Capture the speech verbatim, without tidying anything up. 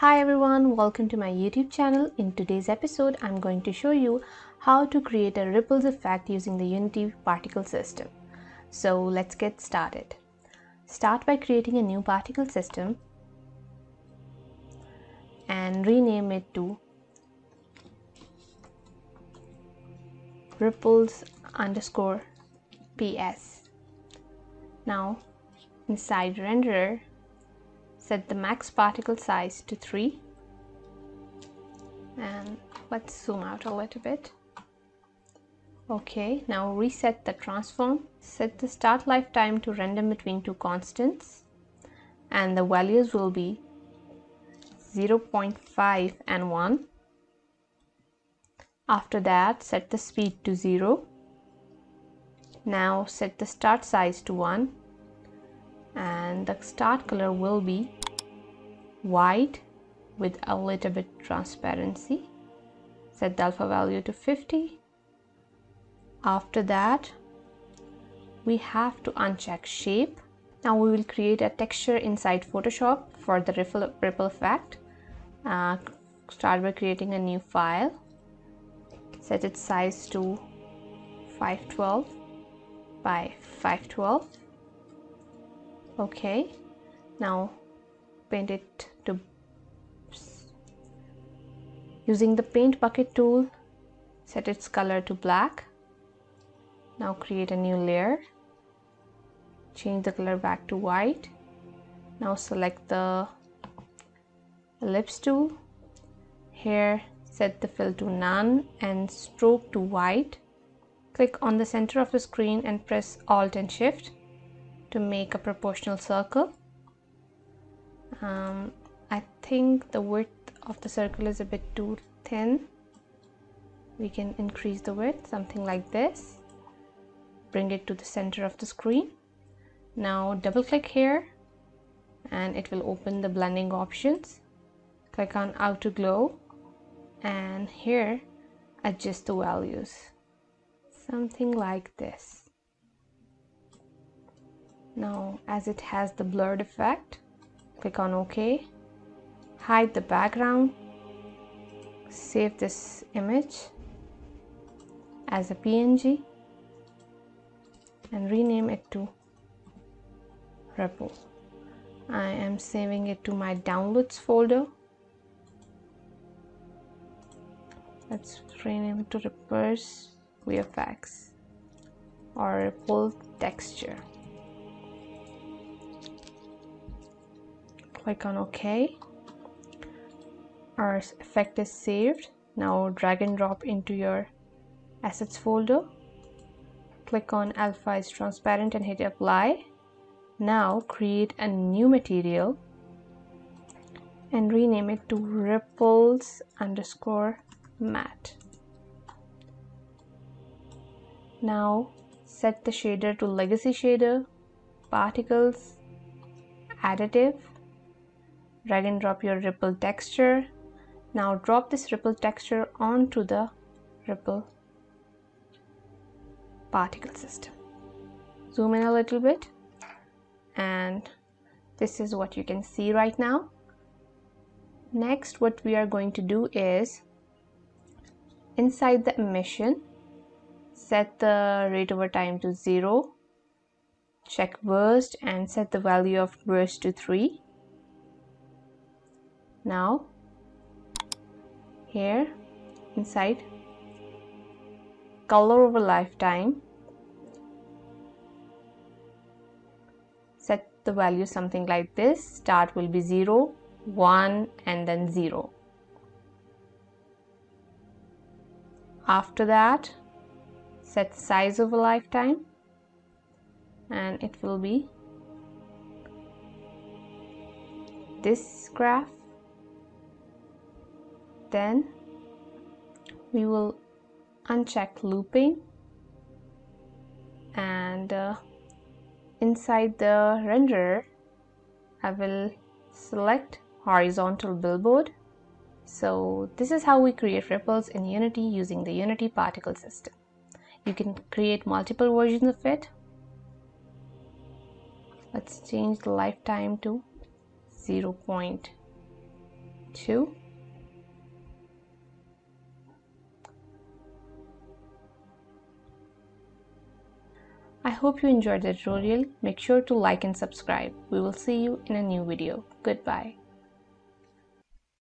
Hi everyone, welcome to my YouTube channel. In today's episode, I'm going to show you how to create a ripples effect using the Unity particle system. So let's get started. Start by creating a new particle system and rename it to ripples underscore P S. Now inside renderer, set the max particle size to three, and let's zoom out a little bit. Okay, now reset the transform. Set the start lifetime to random between two constants, and the values will be zero point five and one. After that, set the speed to zero. Now set the start size to one, and the start color will be white with a little bit transparency. Set the alpha value to fifty. After that, we have to uncheck shape. Now we will create a texture inside Photoshop for the ripple, ripple effect. Uh, start by creating a new file. Set its size to five twelve by five twelve. Okay, now paint it to using the paint bucket tool. Set its color to black. Now create a new layer, change the color back to white. Now select the ellipse tool. Here set the fill to none and stroke to white. Click on the center of the screen and press Alt and Shift to make a proportional circle. um, I think the width of the circle is a bit too thin. We can increase the width, something like this. Bring it to the center of the screen. Now double click here and it will open the blending options. Click on outer glow and here adjust the values, something like this. Now, as it has the blurred effect, click on OK. Hide the background. Save this image as a P N G and rename it to Ripple. I am saving it to my downloads folder. Let's rename it to Ripples V F X or Ripple Texture. Click on OK. Our effect is saved. Now drag and drop into your assets folder. Click on alpha is transparent and hit apply. Now create a new material and rename it to ripples underscore matte. Now set the shader to legacy shader, particles, additive. Drag and drop your ripple texture. Now drop this ripple texture onto the ripple particle system. Zoom in a little bit and this is what you can see right now. Next, what we are going to do is inside the emission, set the rate over time to zero, check burst and set the value of burst to three. Now here inside color over lifetime, set the value something like this. Start will be zero, one and then zero. After that, set size over lifetime and it will be this graph. Then we will uncheck looping and uh, inside the renderer I will select horizontal billboard. So this is how we create ripples in Unity using the Unity particle system. You can create multiple versions of it. Let's change the lifetime to zero point five two. I hope you enjoyed the tutorial. Make sure to like and subscribe. We will see you in a new video. Goodbye.